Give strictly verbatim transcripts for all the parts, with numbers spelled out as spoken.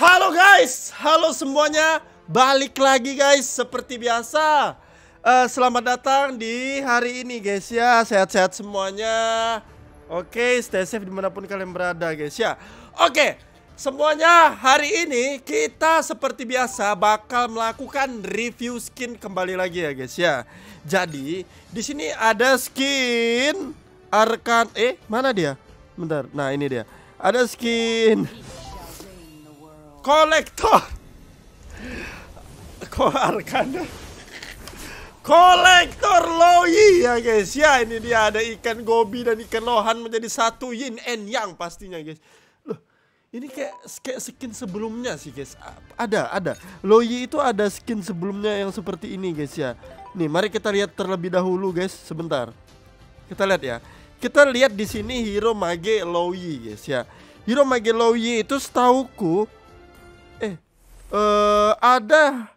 Halo guys, halo semuanya, balik lagi guys, seperti biasa. uh, Selamat datang di hari ini guys ya, sehat-sehat semuanya. Oke, stay safe dimanapun kalian berada guys ya. Oke, semuanya hari ini kita seperti biasa bakal melakukan review skin kembali lagi ya guys ya. Jadi di sini ada skin Arkan, eh mana dia? Bentar, nah ini dia. Ada skin kolektor. Kok Arkana? Kolektor Luo Yi ya guys ya. Ini dia, ada ikan gobi dan ikan lohan menjadi satu, yin and yang pastinya guys. Loh, ini kayak, kayak skin sebelumnya sih guys. Ada, ada Luo Yi itu ada skin sebelumnya yang seperti ini guys ya. Nih mari kita lihat terlebih dahulu guys, sebentar. Kita lihat ya. Kita lihat di sini hero mage Luo Yi guys ya. Hero mage Luo Yi itu setauku eh uh, ada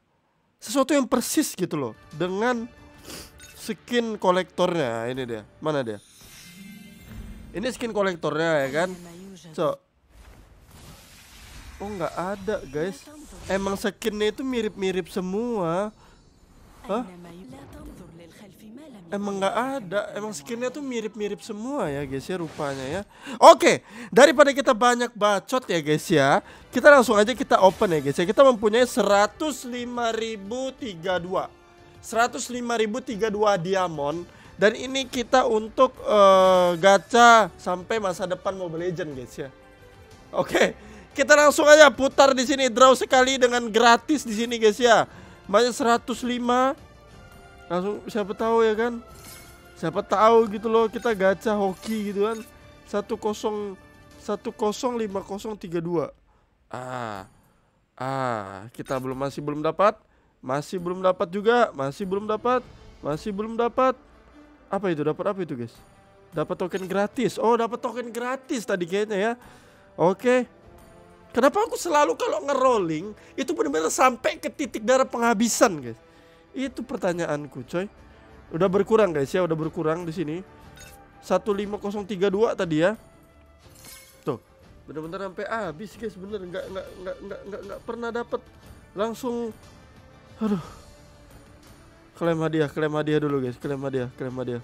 sesuatu yang persis gitu loh dengan skin kolektornya. Ini dia, mana dia? Ini skin kolektornya ya kan? So, oh nggak ada guys. Emang skinnya itu mirip-mirip semua. Hah? Emang nggak ada, emang skinnya tuh mirip-mirip semua ya guys ya, rupanya ya. Oke, daripada kita banyak bacot ya guys ya, kita langsung aja kita open ya guys ya. Kita mempunyai seratus lima ribu tiga puluh dua seratus lima ribu tiga puluh dua diamond. Dan ini kita untuk uh, gacha sampai masa depan Mobile Legends guys ya. Oke, kita langsung aja putar di sini, draw sekali dengan gratis di sini guys ya. Banyak seratus lima. Langsung, siapa tahu ya kan, siapa tahu gitu loh, kita gacha hoki gitu kan. Satu kosong satu kosong lima kosong tiga dua. ah ah kita belum masih belum dapat masih belum dapat juga masih belum dapat masih belum dapat apa itu dapat apa itu guys? Dapat token gratis. Oh, dapat token gratis tadi kayaknya ya. Oke, kenapa aku selalu kalau ngerolling itu benar-benar sampai ke titik darah penghabisan guys? Itu pertanyaanku, coy. Udah berkurang guys ya, udah berkurang di sini. satu lima nol tiga dua tadi ya. Tuh, bener-bener sampai habis guys, bener nggak nggak nggak nggak nggak, nggak pernah dapat langsung. Aduh. Klaim hadiah, klaim hadiah dulu guys, klaim hadiah, klaim hadiah.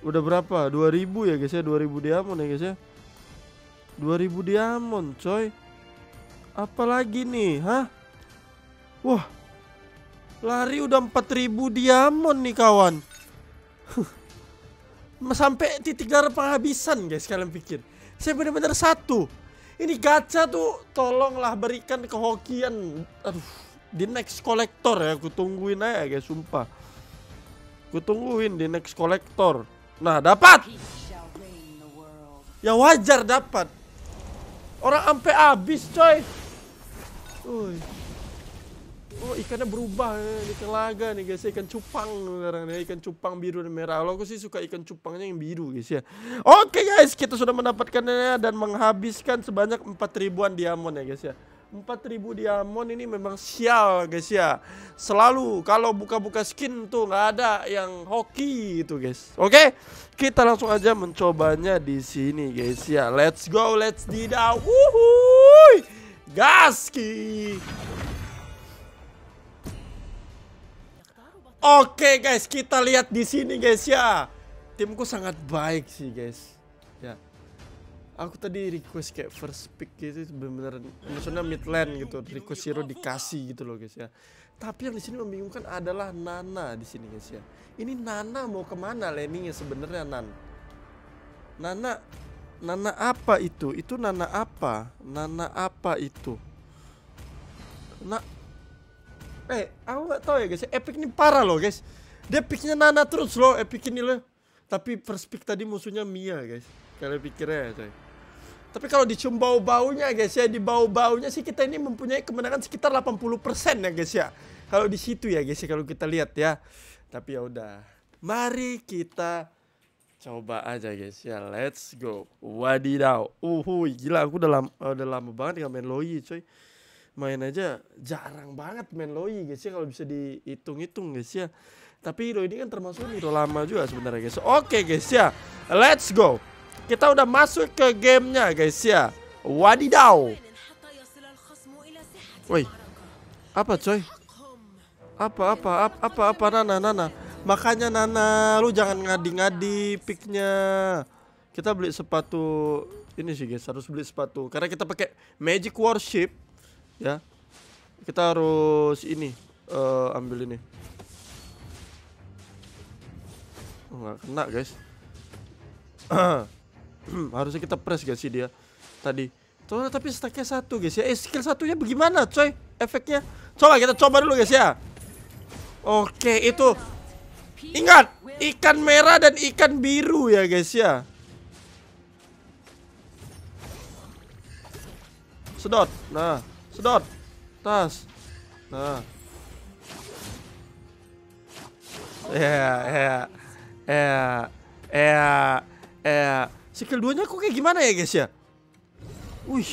Udah berapa? dua ribu ya guys ya, dua ribu diamond ya guys ya. dua ribu diamond, coy. Apalagi nih, hah? Wah. Lari udah empat ribu diamond nih kawan. Sampai titik darah penghabisan guys, kalian pikir. Saya bener-bener satu. Ini gacha tuh tolonglah berikan kehokian. Aduh, di next kolektor ya, aku tungguin aja guys, sumpah. Aku tungguin di next kolektor. Nah, dapat. Ya wajar dapat. Orang sampai habis, coy. Uy. Oh, ikannya berubah di telaga nih guys, ikan cupang sekarang nih, ikan cupang biru dan merah. Kalau aku sih suka ikan cupangnya yang biru guys ya. Oke guys, kita sudah mendapatkannya dan menghabiskan sebanyak empat ribuan diamond ya guys ya. empat ribu diamond ini memang sial guys ya. Selalu kalau buka-buka skin tuh nggak ada yang hoki itu guys. Oke, kita langsung aja mencobanya di sini guys ya. Let's go, let's didaw. Wuhuy, gaski. Oke guys, kita lihat di sini guys ya. Timku sangat baik sih guys. Ya. Aku tadi request kayak first pick gitu, benar-benar maksudnya mid lane gitu, request hero dikasih gitu loh guys ya. Tapi yang di sini membingungkan adalah Nana di sini guys ya. Ini Nana mau kemana landingnya sebenarnya, Nan? Nana, Nana apa itu? Itu Nana apa? Nana apa itu? Nah, eh, aku gak tau ya guys, epic ini parah loh guys. Dia picknya Nana terus loh, epic ini loh. Tapi first pick tadi musuhnya Mia guys. Kalian pikirnya ya coy. Tapi kalau dicium bau-baunya guys ya, di bau-baunya sih kita ini mempunyai kemenangan sekitar delapan puluh persen ya guys ya. Kalau di situ ya guys ya, kalau kita lihat ya. Tapi ya udah, mari kita coba aja guys ya, let's go. Wadidaw, uhuy, gila aku udah lama, udah lama banget gak main Luo Yi coy. Main aja jarang banget main Luo Yi guys ya, kalau bisa dihitung-hitung guys ya. Tapi hero ini kan termasuk hero lama juga sebenarnya guys. Oke guys ya, let's go. Kita udah masuk ke gamenya guys ya. Wadidaw. Woi, apa coy? Apa apa apa apa, apa Nana Nana? Makanya Nana, lu jangan ngadi-ngadi picknya. Kita beli sepatu ini sih guys, harus beli sepatu karena kita pakai Magic Worship ya. Kita harus ini uh, ambil ini. Enggak oh, kena guys. Harusnya kita press guys sih dia tadi. Tuh tapi stacknya satu guys ya. Eh skill satunya bagaimana coy? Efeknya. Coba kita coba dulu guys ya. Oke itu. Ingat ikan merah dan ikan biru ya guys ya. Sedot, nah, sedot, tas, nah, ya, ya, ya, ya, ya, skill duanya kok kayak gimana ya guys ya? Wih,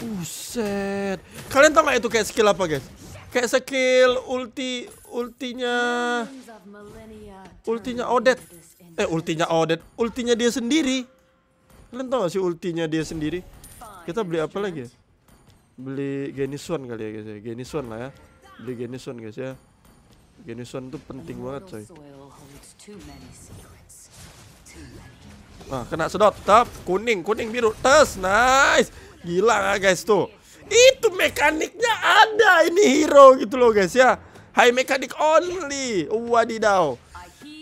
buset, kalian tau gak itu kayak skill apa guys? Kayak skill ulti, ultinya, ultinya Odet, eh ultinya Odet, ultinya dia sendiri. Kalian tau gak sih ultinya dia sendiri? Kita beli apa lagi ya? Beli Genison kali ya guys ya. Genison lah ya. Beli Genison guys ya. Genison tuh penting banget coy. Nah kena sedot. Tap kuning, kuning biru. Tes nice. Gila gak guys tuh. Itu mekaniknya ada. Ini hero gitu loh guys ya. High mechanic only. Wadidaw.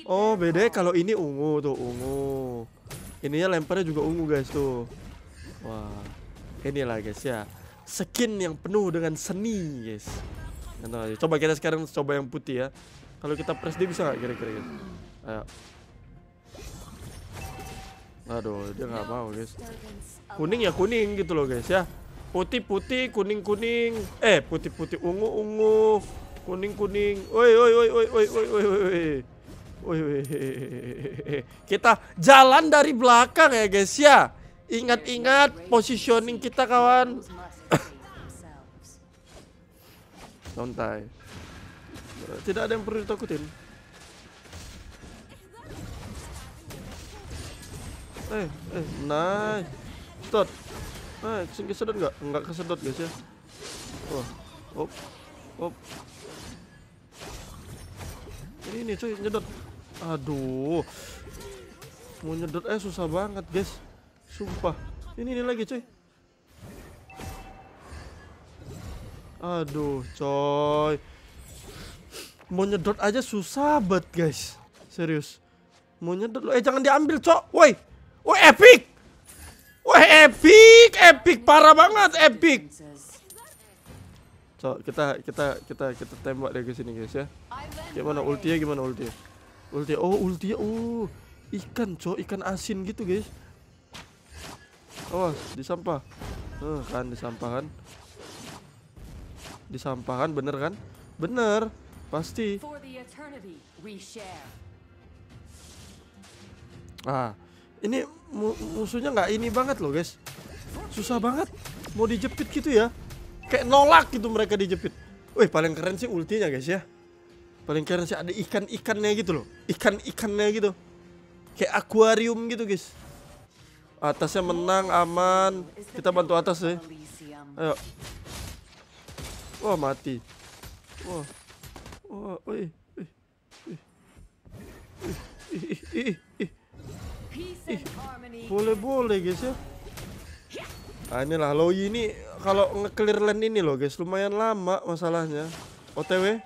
Oh beda kalau ini ungu tuh. Ungu. Ininya lemparnya juga ungu guys tuh. Wah. Inilah guys ya, skin yang penuh dengan seni guys. Coba kita sekarang coba yang putih ya. Kalau kita press dia bisa gak kira-kira guys? Ayo. Aduh dia gak mau guys. Kuning ya kuning gitu loh guys ya. Putih-putih, kuning-kuning. Eh putih-putih, ungu-ungu. Kuning-kuning. Oi oi oi oi oi oi oi oi oi. Kita jalan dari belakang ya guys ya. Ingat-ingat positioning kita kawan. Santai. Tidak ada yang perlu ditakutin. Eh, eh, nice. Sedot. Nah, singgi sedot enggak? Enggak kesedot guys ya. Wah. Op. Op. Ini nih cuy nyedot. Aduh. Mau nyedot eh susah banget guys. Sumpah, ini ini lagi coy. Aduh coy, mau nyedot aja susah banget guys. Serius, mau nyedot lo, eh jangan diambil coy. Woi, woi epic, woi epic, epic parah banget epic. Coy kita kita kita kita tembak deh ke sini guys ya. Gimana ultinya gimana ultinya? Ultinya oh ultinya oh ikan coy, ikan asin gitu guys. Awas, di sampah. Tuh kan, di sampahan. Di sampahan bener kan? Bener. Pasti. Ah, ini mu musuhnya nggak ini banget loh, guys. Susah banget mau dijepit gitu ya. Kayak nolak gitu mereka dijepit. Wih, paling keren sih ultinya, guys ya. Paling keren sih ada ikan-ikannya gitu loh. Ikan-ikannya gitu. Kayak akuarium gitu, guys. Atasnya menang, aman. Kita bantu atas deh. Ayo. Wah mati. Wah. Wah. Wih. Wih. Wih. Wih. Wih. Wih. Wih. Boleh boleh guys ya. Nah inilah Luo Yi ini. Kalau nge-clear lane ini loh guys, lumayan lama masalahnya. O T W.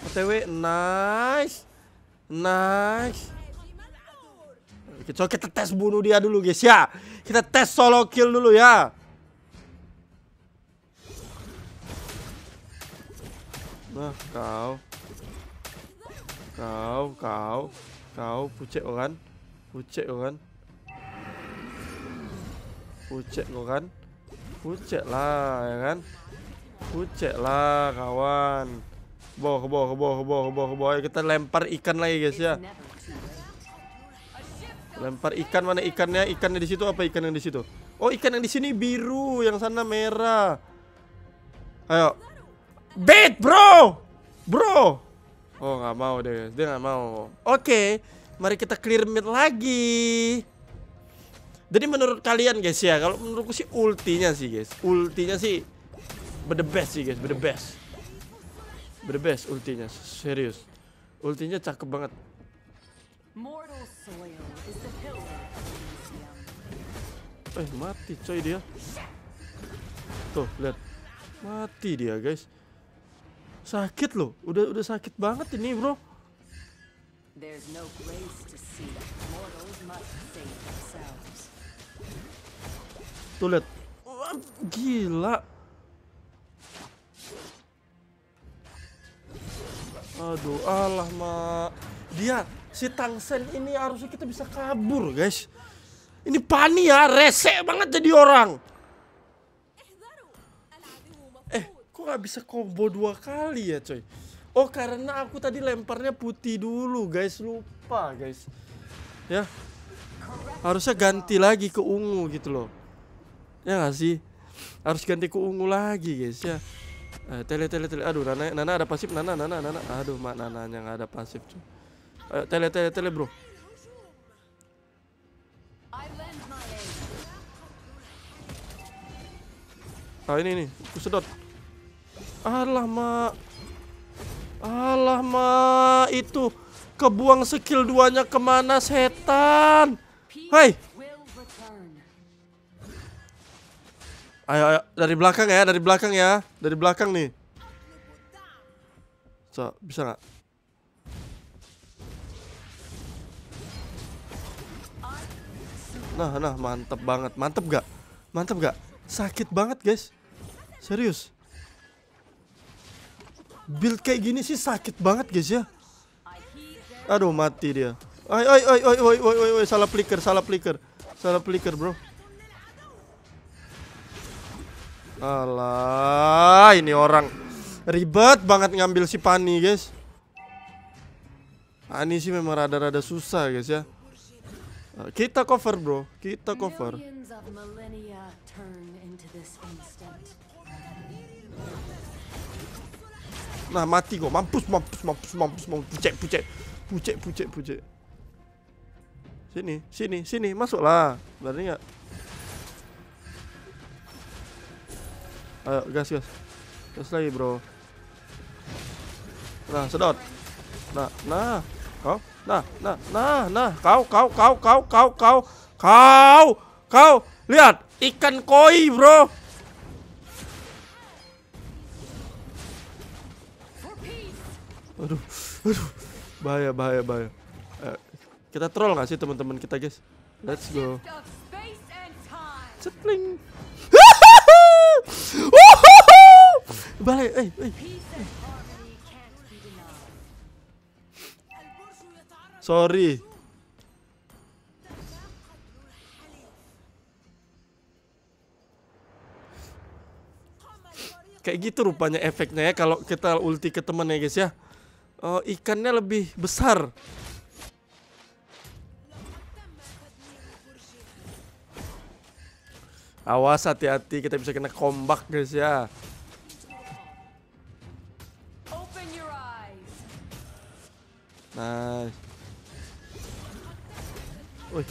O T W. Nice. Nice. Coba kita tes bunuh dia dulu guys ya. Kita tes solo kill dulu ya. Nah kau, kau, kau, kau pucek kan, pucek kan, pucek kan, pucek lah ya kan, pucek lah kawan. Boh, boh, boh, boh, boh, boh. Kita lempar ikan lagi guys ya. Lempar ikan, mana ikannya? Ikannya di situ apa ikan yang di situ? Oh, ikan yang di sini biru, yang sana merah. Ayo. Bait, bro. Bro. Oh, nggak mau deh. Dia nggak mau. Oke, mari kita clear mid lagi. Jadi menurut kalian guys ya, kalau menurutku sih ultinya sih guys, ultinya sih the best sih guys, the best, the best ultinya, serius, ultinya cakep banget. Eh mati coy dia, tuh lihat, mati dia guys, sakit loh, udah udah sakit banget ini bro. There's no grace to see. Mortals must save themselves. Tuh lihat. Wah, gila. Aduh, alah mak. Dia si Tangsen ini harusnya kita bisa kabur, guys. Ini Pani ya, resek banget jadi orang. Eh, kok nggak bisa combo dua kali ya, coy? Oh karena aku tadi lemparnya putih dulu guys, lupa guys. Ya harusnya ganti lagi ke ungu gitu loh. Ya gak sih? Harus ganti ke ungu lagi guys ya. Eh, tele tele tele. Aduh Nana, Nana ada pasif Nana Nana Nana. Aduh mak Nananya gak ada pasif. Eh, tele tele tele bro. Ah ini nih, aku sedot. Alah mak. Alah ma, itu kebuang skill duanya kemana setan. Hai, ayo, ayo dari belakang ya, dari belakang ya, dari belakang nih. So, bisa nggak? Nah, nah mantep banget, mantep gak? Mantep gak? Sakit banget guys, serius. Build kayak gini sih sakit banget guys ya. Aduh mati dia. Oi oi oi oi oi oi oi salah flicker, salah flicker. Salah flicker, bro. Alah, ini orang ribet banget ngambil si Pani, guys. Ani sih memang rada-rada susah, guys ya. Kita cover, bro. Kita cover. Nah mati kok, mampus mampus mampus mampus mampus pucet pucet pucet pucet pucet. Sini sini sini masuklah, berani nggak? Ayo gas gas gas lagi bro. Nah sedot. Nah nah kau nah nah nah nah kau kau kau kau kau kau kau kau lihat ikan koi bro. Aduh, aduh, bahaya, bahaya, bahaya. Eh, kita troll gak sih teman-teman kita guys? Let's go. Cepling. Balik, eh, eh. Sorry. Kayak gitu rupanya efeknya ya kalau kita ulti ke temen ya guys ya. Oh, ikannya lebih besar. Awas hati-hati, kita bisa kena kombak guys ya. Nah. Woi.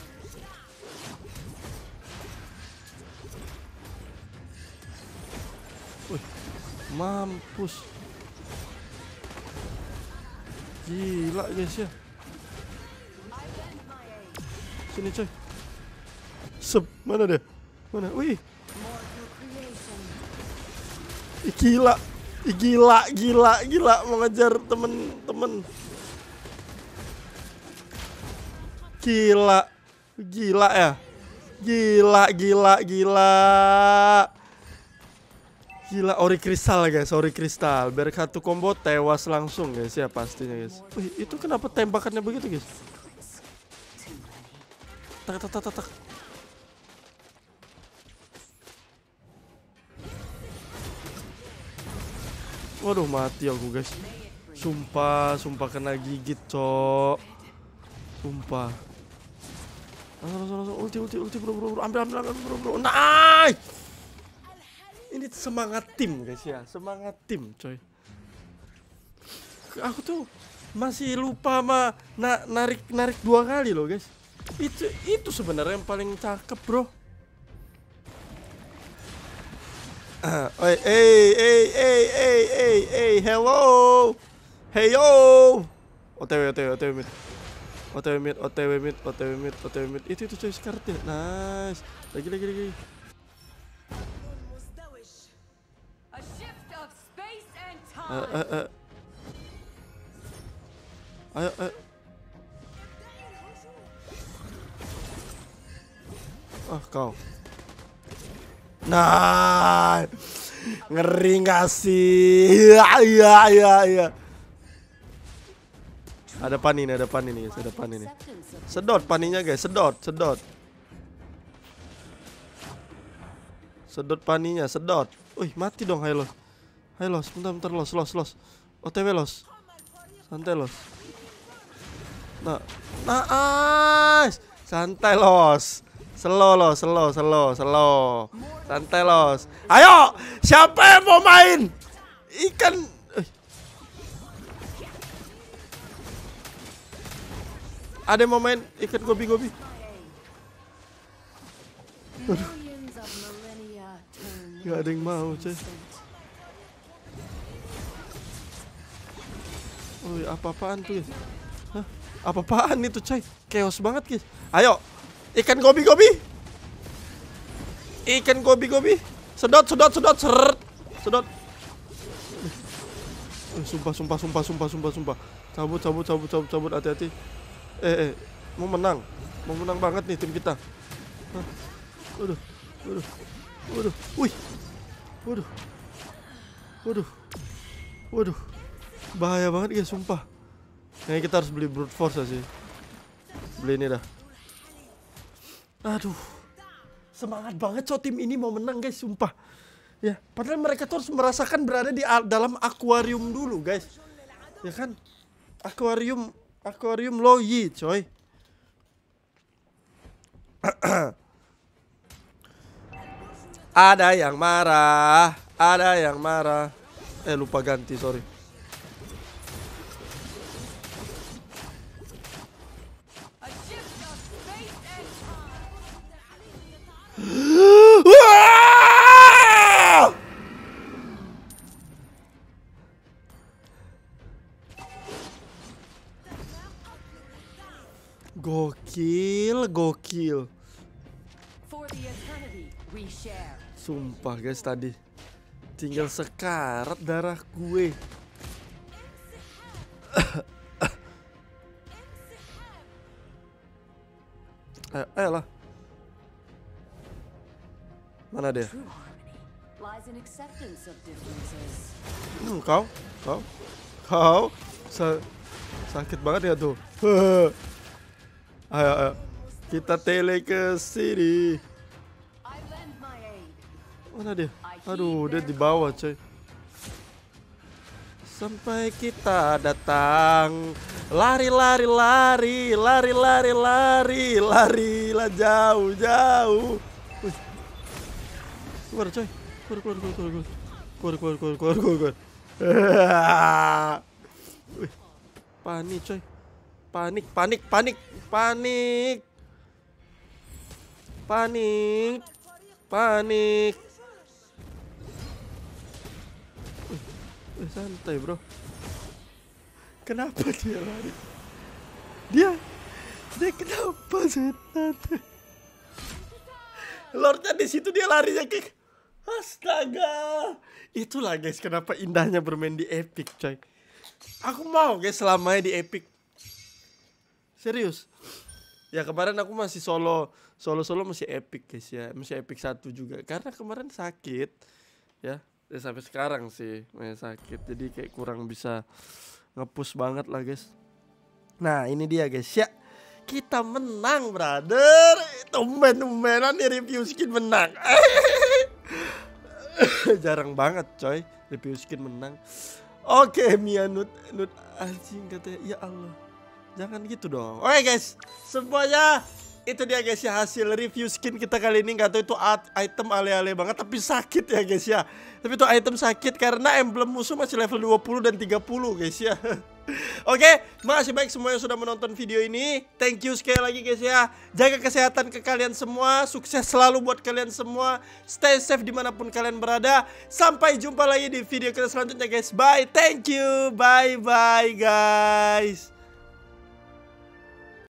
Woi. Mampus. Gila guys ya. Sini coy. Sep, mana dia? Mana? Wih. Ih, gila. Ih, gila, gila, gila mau ngejar temen-temen. Gila. Gila ya. Gila, gila, gila. Gila, ori kristal guys, ori kristal. Berkatu combo tewas langsung guys ya pastinya guys. Wih, itu kenapa tembakannya begitu guys? Tak tak tak tak. Waduh mati aku guys. Sumpah, sumpah kena gigit cok. Sumpah. Langsung langsung ulti ulti ulti bro bro bro. Ambil ambil ambil bro bro. Nah. Ini semangat tim guys ya, semangat tim coy. Aku tuh masih lupa ma na narik narik dua kali loh guys. Itu itu sebenarnya yang paling cakep, bro. Uh, hey, hey, hey, hey, hey, hey, hey, hello, hey yo, otw, otw, otw mid, otw mid, otw mid, otw mid, otw mid, itu itu coy sekarang, nice, lagi lagi lagi. Uh, uh, uh. Ayo, ayo. Ah, kau. Nah, ngeri gak sih? Iya, iya, iya, iya. Ada pan ini, ada pan ini, guys. Ada pan ini. Sedot paninya, guys. Sedot, sedot. Sedot paninya, sedot. Wih, mati dong, hai los. Hai los, bentar, bentar, los, los, los. O T W los. Santai los. Nah, nah, santai los. Slow los, slow, slow, slow. Santai los. Ayo, siapa yang mau main? Ikan. Eh. Ada yang mau main ikan gobi-gobi? Gak ada yang mau, cuy. Oi, apa-apaan tuh? Hah? Apa-apaan itu, cuy? Chaos banget, guys. Ayo. Ikan gobi-gobi. Ikan gobi-gobi. Sedot, sedot, sedot, seret. Sedot. Sumpah, sumpah, sumpah, sumpah, sumpah, sumpah. Cabut, cabut, cabut, cabut, cabut, hati-hati. Eh, eh, mau menang. Mau menang banget nih tim kita. Hah. Waduh. Waduh. Waduh. Wih. Waduh. Waduh. Waduh. Bahaya banget guys, sumpah. Kayaknya kita harus beli brute force sih. Beli ini dah. Aduh, semangat banget so tim ini mau menang guys, sumpah. Ya, padahal mereka tuh harus merasakan berada di dalam akuarium dulu guys. Ya kan? Akuarium, akuarium Luo Yi, coy. Ada yang marah, ada yang marah. Eh, lupa ganti, sorry. Gokil, gokil. Sumpah guys tadi tinggal sekarat darah gue. Ayo, ayolah. Mana dia? Hmm, kau, kau, kau. Sa sakit banget ya tuh. Ayo, ayo, kita tele ke sini. Mana dia? Aduh, dia di bawah, coy. Sampai kita datang. Lari, lari, lari. Lari, lari, lari. Larilah jauh, jauh. Wih. Keluar, coy. Keluar, keluar, keluar, keluar. Keluar, keluar, keluar, keluar, keluar. Wih. Panik, coy. Panik, panik, panik, panik, panik, panik. Wih, wih, santai bro. Kenapa dia lari? Dia, dia kenapa setan? Lordnya di situ dia larinya kayak, astaga. Itulah guys, kenapa indahnya bermain di Epic, coy. Aku mau guys selamanya di Epic. Serius. Ya kemarin aku masih solo. Solo-solo masih epic guys ya. Masih epic satu juga. Karena kemarin sakit. Ya, ya sampai sekarang sih masih sakit. Jadi kayak kurang bisa nge-push banget lah guys. Nah ini dia guys ya. Kita menang brother. Tumben-tumbenan di review skin menang. Jarang banget coy review skin menang. Oke Mia nut, nut anjing katanya. Ya Allah. Jangan gitu dong. Oke guys, semuanya itu dia guys ya hasil review skin kita kali ini. Gak tau itu item ale-ale banget, tapi sakit ya guys ya. Tapi itu item sakit karena emblem musuh masih level dua puluh dan tiga puluh guys ya. Oke, okay, makasih baik semua yang sudah menonton video ini. Thank you sekali lagi guys ya. Jaga kesehatan ke kalian semua. Sukses selalu buat kalian semua. Stay safe dimanapun kalian berada. Sampai jumpa lagi di video kita selanjutnya guys. Bye, thank you. Bye-bye guys.